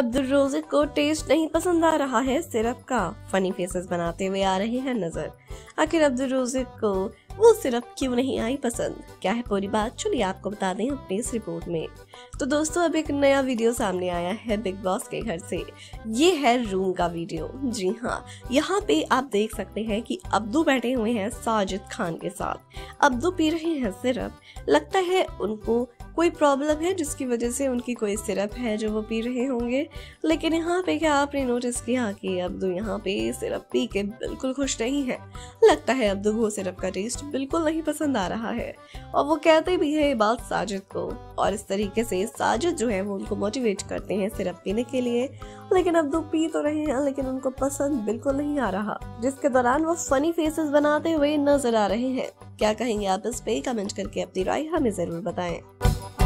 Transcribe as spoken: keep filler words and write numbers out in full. Abdul Rozik को test नहीं पसंद आ रहा है सिरप का, फनी फेसेस बनाते हुए आ रहे हैं नजर। आखिर अब्दुल रोजिक को वो सिरप क्यों नहीं आई पसंद, क्या है पूरी बात, चलिए आपको बता दें अपनी इस रिपोर्ट में। तो दोस्तों अब एक नया वीडियो सामने आया है बिग बॉस के घर से, ये है रूम का वीडियो। जी हाँ, यहाँ पे आप देख सकते हैं कि अब्दू बैठे हुए हैं साजिद खान के साथ। अब्दू पी रहे हैं सिरप, लगता है उनको कोई प्रॉब्लम है जिसकी वजह से उनकी कोई सिरप है जो वो पी रहे होंगे। लेकिन यहाँ पे क्या आपने नोटिस किया कि अब्दू यहाँ पे सिरप पी के बिल्कुल खुश नहीं है, लगता है अब्दू को सिरप का टेस्ट बिल्कुल नहीं पसंद आ रहा है। और वो कहते भी है ये बात साजिद को, और इस तरीके से साजिद जो है वो उनको मोटिवेट करते हैं सिरप पीने के लिए। लेकिन अब्दू पी तो रहे हैं लेकिन उनको पसंद बिल्कुल नहीं आ रहा, जिसके दौरान वो फनी फेसेस बनाते हुए नजर आ रहे हैं। क्या कहेंगे आप इस पे, कमेंट करके अपनी राय हमें जरूर बताएं।